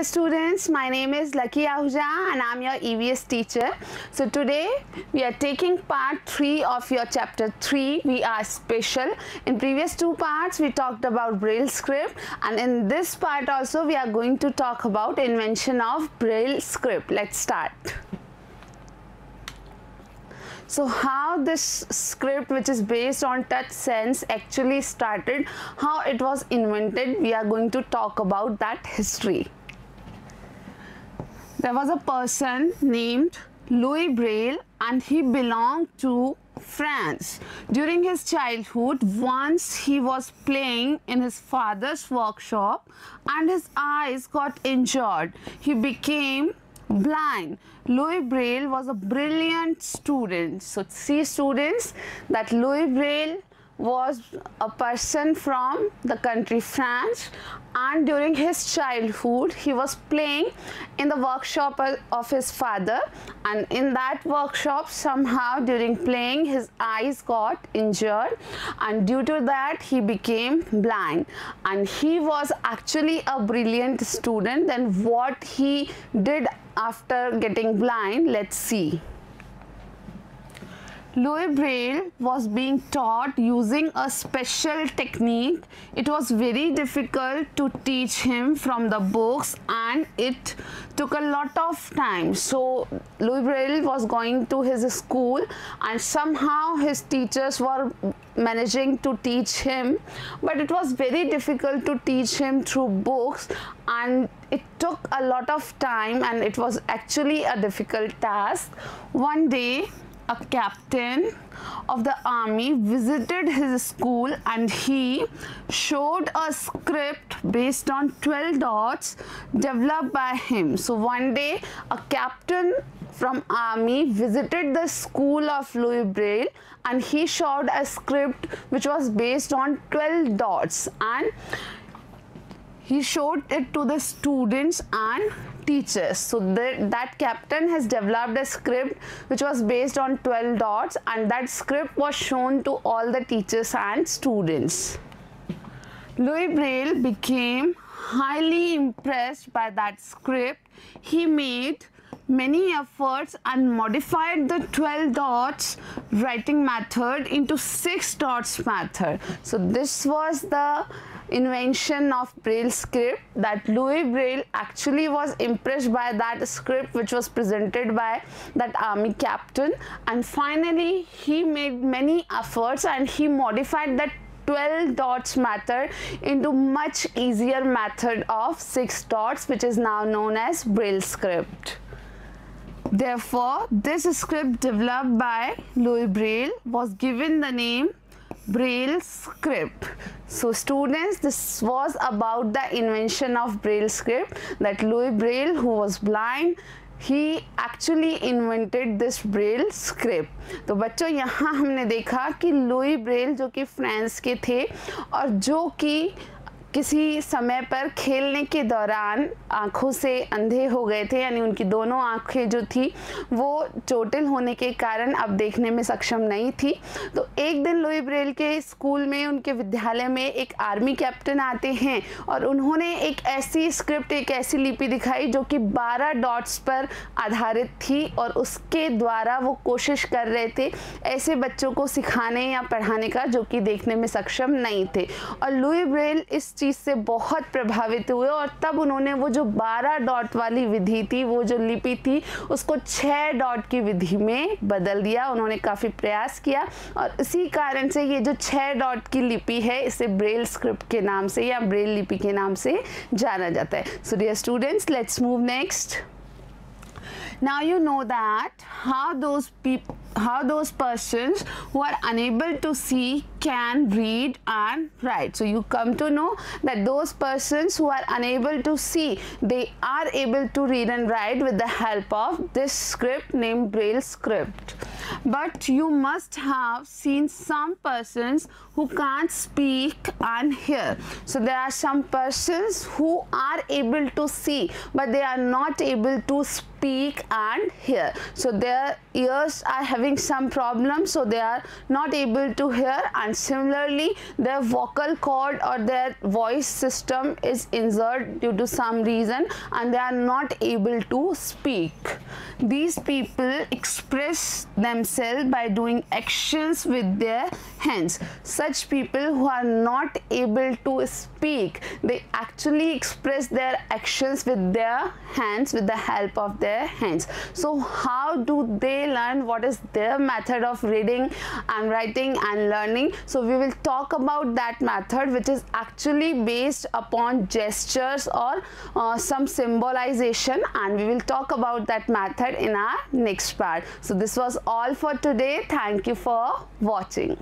Hi students, my name is Lucky Ahuja and I am your EVS teacher. So today we are taking part 3 of your chapter 3, We Are Special. In previous two parts we talked about Braille script, and in this part also we are going to talk about invention of Braille script. Let's start. So how this script, which is based on touch sense, actually started, how it was invented, we are going to talk about that history. There was a person named Louis Braille and he belonged to France. During his childhood, once he was playing in his father's workshop and his eyes got injured. He became blind. Louis Braille was a brilliant student. So see students, that Louis Braille was a person from the country France, and during his childhood he was playing in the workshop of his father, and in that workshop somehow during playing his eyes got injured, and due to that he became blind. And he was actually a brilliant student. Then what he did after getting blind, let's see. Louis Braille was being taught using a special technique. It was very difficult to teach him from the books and it took a lot of time. So Louis Braille was going to his school and somehow his teachers were managing to teach him, but it was very difficult to teach him through books and it took a lot of time and it was actually a difficult task. One day a captain of the army visited his school and he showed a script based on 12 dots developed by him. So one day a captain from army visited the school of Louis Braille and he showed a script which was based on 12 dots, and he showed it to the students and teachers. So that captain has developed a script which was based on 12 dots, and that script was shown to all the teachers and students. Louis Braille became highly impressed by that script. He made many efforts and modified the 12 dots writing method into 6 dots method. So this was the invention of Braille script, that Louis Braille actually was impressed by that script which was presented by that army captain, and finally he made many efforts and he modified that 12 dots method into much easier method of 6 dots, which is now known as Braille script. Therefore this script developed by Louis Braille was given the name Braille script. So students, this was about the invention of Braille script, that Louis Braille, who was blind, he actually invented this Braille script. तो बच्चों यहाँ हमने देखा कि Louis Braille जो कि France के थे और जो कि किसी समय पर खेलने के दौरान आँखों से अंधे हो गए थे, यानी उनकी दोनों आँखें जो थी वो चोटिल होने के कारण अब देखने में सक्षम नहीं थी. तो एक दिन लुई ब्रेल के स्कूल में, उनके विद्यालय में एक आर्मी कैप्टन आते हैं और उन्होंने एक ऐसी स्क्रिप्ट, एक ऐसी लिपि दिखाई जो कि 12 डॉट्स पर आधारित थी, और उसके द्वारा वो कोशिश कर रहे थे ऐसे बच्चों को सिखाने या पढ़ाने का जो कि देखने में सक्षम नहीं थे. और लुई ब्रेल इस चीज़ से बहुत प्रभावित हुए और तब उन्होंने वो जो 12 डॉट वाली विधि थी, वो जो लिपि थी, उसको 6 डॉट की विधि में बदल दिया. उन्होंने काफ़ी प्रयास किया और इसी कारण से ये जो 6 डॉट की लिपि है इसे ब्रेल स्क्रिप्ट के नाम से या ब्रेल लिपि के नाम से जाना जाता है. So dear students, let's move next. Now you know that how those persons who are unable to see can read and write. So you come to know that those persons who are unable to see, they are able to read and write with the help of this script named Braille script. but you must have seen some persons who can't speak and hear. So there are some persons who are able to see, but they are not able to speak and hear. So their ears are having some problems, so they are not able to hear, and similarly their vocal cord or their voice system is injured due to some reason and they are not able to speak. These people express themselves by doing actions with their hands. Such people who are not able to speak, they actually express their actions with their hands, with the help of their hands. So how do they learn? What is their method of reading and writing and learning? So we will talk about that method, which is actually based upon gestures or some symbolization, and we will talk about that method in our next part. So this was all for today. Thank you for watching.